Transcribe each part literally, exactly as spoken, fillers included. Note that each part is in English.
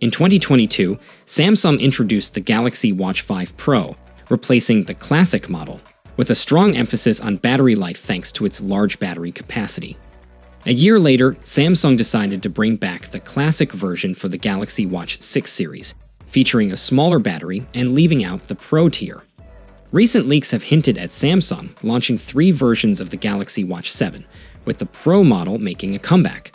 In twenty twenty-two, Samsung introduced the Galaxy Watch five Pro, replacing the classic model, with a strong emphasis on battery life thanks to its large battery capacity. A year later, Samsung decided to bring back the classic version for the Galaxy Watch six series, featuring a smaller battery and leaving out the Pro tier. Recent leaks have hinted at Samsung launching three versions of the Galaxy Watch seven, with the Pro model making a comeback.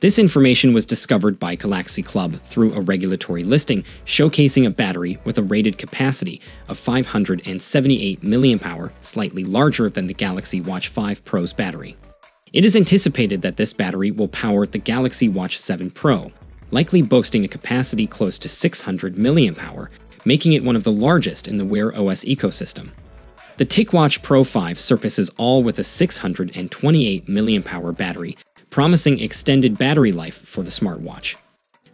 This information was discovered by Galaxy Club through a regulatory listing showcasing a battery with a rated capacity of five hundred seventy-eight milliamp hours, slightly larger than the Galaxy Watch five Pro's battery. It is anticipated that this battery will power the Galaxy Watch seven Pro, likely boasting a capacity close to six hundred milliamp hours, making it one of the largest in the Wear O S ecosystem. The TicWatch Pro five surpasses all with a six hundred twenty-eight milliamp hours battery, promising extended battery life for the smartwatch.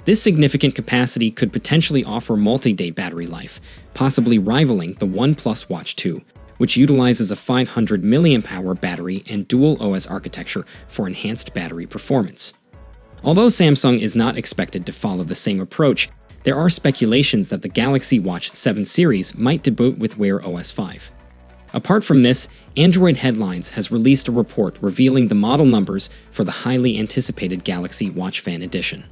This significant capacity could potentially offer multi-day battery life, possibly rivaling the OnePlus Watch two, which utilizes a five hundred milliamp hours battery and dual O S architecture for enhanced battery performance. Although Samsung is not expected to follow the same approach, there are speculations that the Galaxy Watch seven series might debut with Wear O S five. Apart from this, Android Headlines has released a report revealing the model numbers for the highly anticipated Galaxy Watch Fan Edition.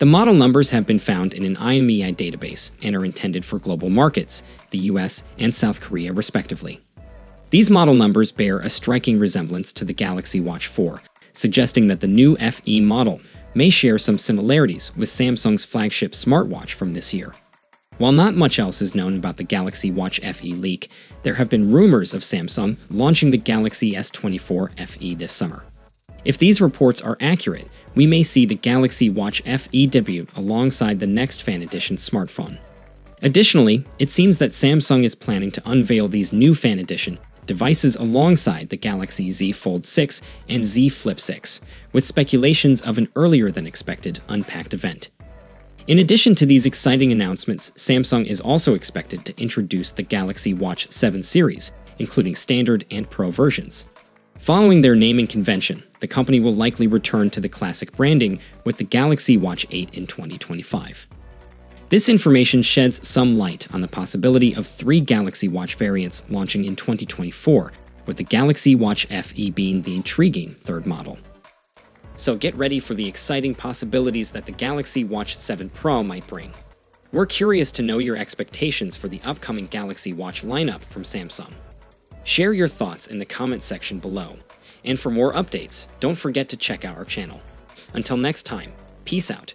The model numbers have been found in an I M E I database and are intended for global markets, the U S and South Korea respectively. These model numbers bear a striking resemblance to the Galaxy Watch four, suggesting that the new F E model may share some similarities with Samsung's flagship smartwatch from this year. While not much else is known about the Galaxy Watch F E leak, there have been rumors of Samsung launching the Galaxy S twenty-four F E this summer. If these reports are accurate, we may see the Galaxy Watch F E debut alongside the next Fan Edition smartphone. Additionally, it seems that Samsung is planning to unveil these new Fan Edition devices alongside the Galaxy Z Fold six and Z Flip six, with speculations of an earlier-than-expected Unpacked event. In addition to these exciting announcements, Samsung is also expected to introduce the Galaxy Watch seven series, including standard and Pro versions. Following their naming convention, the company will likely return to the classic branding with the Galaxy Watch eight in twenty twenty-five. This information sheds some light on the possibility of three Galaxy Watch variants launching in twenty twenty-four, with the Galaxy Watch F E being the intriguing third model. So get ready for the exciting possibilities that the Galaxy Watch seven Pro might bring. We're curious to know your expectations for the upcoming Galaxy Watch lineup from Samsung. Share your thoughts in the comment section below. And for more updates, don't forget to check out our channel. Until next time, peace out.